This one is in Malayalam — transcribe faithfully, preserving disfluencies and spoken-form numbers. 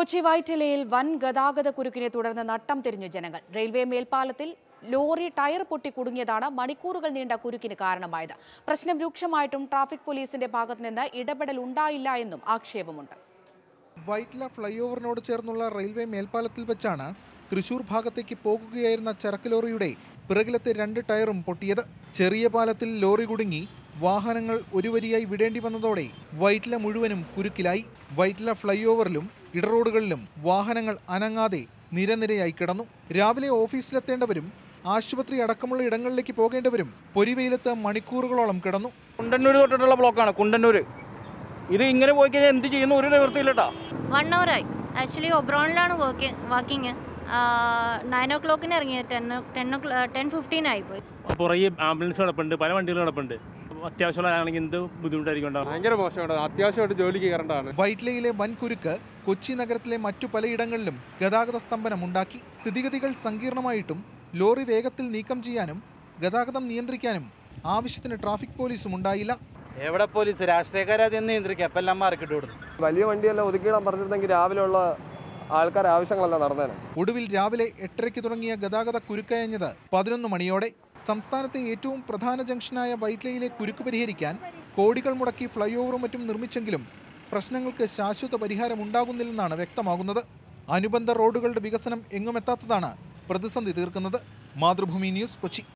കൊച്ചി വൈറ്റിലയിൽ വൻ ഗതാഗത കുരുക്കിനെ തുടർന്ന് നട്ടം തിരിഞ്ഞു ജനങ്ങൾ. റെയിൽവേ മേൽപ്പാലത്തിൽ ലോറി ടയർ പൊട്ടി കുടുങ്ങിയതാണ് മണിക്കൂറുകൾ നീണ്ട കുരുക്കിന് കാരണമായത്. പ്രശ്നം രൂക്ഷമായിട്ടും ട്രാഫിക് പോലീസിന്റെ ഭാഗത്തു നിന്ന് ഇടപെടൽ ഉണ്ടായില്ല എന്നും ആക്ഷേപമുണ്ട്. വൈറ്റില ഫ്ലൈഓവറിനോട് ചേർന്നുള്ള റെയിൽവേ മേൽപ്പാലത്തിൽ വെച്ചാണ് തൃശൂർ ഭാഗത്തേക്ക് പോകുകയായിരുന്ന ചരക്ക് ലോറിയുടെ പിറകിലത്തെ രണ്ട് ടയറും പൊട്ടിയത്. ചെറിയ പാലത്തിൽ ലോറി കുടുങ്ങി വാഹനങ്ങൾ ഒരു വരിയായി വിടേണ്ടി വന്നതോടെ വൈറ്റില മുഴുവനും കുരുക്കിലായി. വൈറ്റില ഫ്ലൈഓവറിലും ഇടറോഡുകളിലും വാഹനങ്ങൾ അനങ്ങാതെ നിരനിരയായി കിടന്നു. രാവിലെ ഓഫീസിലെത്തേണ്ടവരും ആശുപത്രി അടക്കമുള്ള ഇടങ്ങളിലേക്ക് പോകേണ്ടവരും പൊരിവെയിലത്ത് മണിക്കൂറുകളോളം കിടന്നു. കുണ്ടന്നൂർ തൊട്ടുള്ള ബ്ലോക്കാണ് കുണ്ടന്നൂർ. ഇത് ഇങ്ങനെ പോയി കഴിഞ്ഞാൽ എന്ത് ചെയ്യുന്നു? ഒരു നിവൃത്തിയില്ലട്ടാ. വൺ അവറായി. ആക്ച്വലി ഒബ്രോണിലാണ് വാക്കിങ്. നയൻ ഓ ക്ലോക്കിന് ഇറങ്ങി ടെൻ ടെൻ ഫിഫ്റ്റീൻ ആയിപ്പോയി. പുറകെ ആംബുലൻസ് കിടപ്പുണ്ട്, പല വണ്ടികൾ കിടപ്പുണ്ട്. വൈറ്റിലയിലെ വൻ കുരുക്ക് കൊച്ചി നഗരത്തിലെ മറ്റു പലയിടങ്ങളിലും ഗതാഗത സ്തംഭനം ഉണ്ടാക്കി. സ്ഥിതിഗതികൾ സങ്കീർണമായിട്ടും ലോറി വേഗത്തിൽ നീക്കം ചെയ്യാനും ഗതാഗതം നിയന്ത്രിക്കാനും ആവശ്യത്തിന് ട്രാഫിക് പോലീസും ഉണ്ടായില്ല. എവിടെ പോലീസ്? രാഷ്ട്രീയക്കാരെ വലിയ വണ്ടിയെല്ലാം ഒതുക്കിയിടാൻ പറഞ്ഞിരുന്നെങ്കിൽ രാവിലെയുള്ള ആൾക്കാർ ആവശ്യങ്ങളല്ല നടന്നേനെ. ഒടുവിൽ രാവിലെ എട്ടരയ്ക്ക് തുടങ്ങിയ ഗതാഗത കുരുക്കയഞ്ഞത് പതിനൊന്ന് മണിയോടെ. സംസ്ഥാനത്തെ ഏറ്റവും പ്രധാന ജംഗ്ഷനായ വൈറ്റിലയിലെ കുരുക്ക് പരിഹരിക്കാൻ കോടികൾ മുടക്കി ഫ്ലൈ ഓവറും മറ്റും നിർമ്മിച്ചെങ്കിലും പ്രശ്നങ്ങൾക്ക് ശാശ്വത പരിഹാരം ഉണ്ടാകുന്നില്ലെന്നാണ് വ്യക്തമാകുന്നത്. അനുബന്ധ റോഡുകളുടെ വികസനം എങ്ങുമെത്താത്തതാണ് പ്രതിസന്ധി തീർക്കുന്നത്. മാതൃഭൂമി ന്യൂസ്, കൊച്ചി.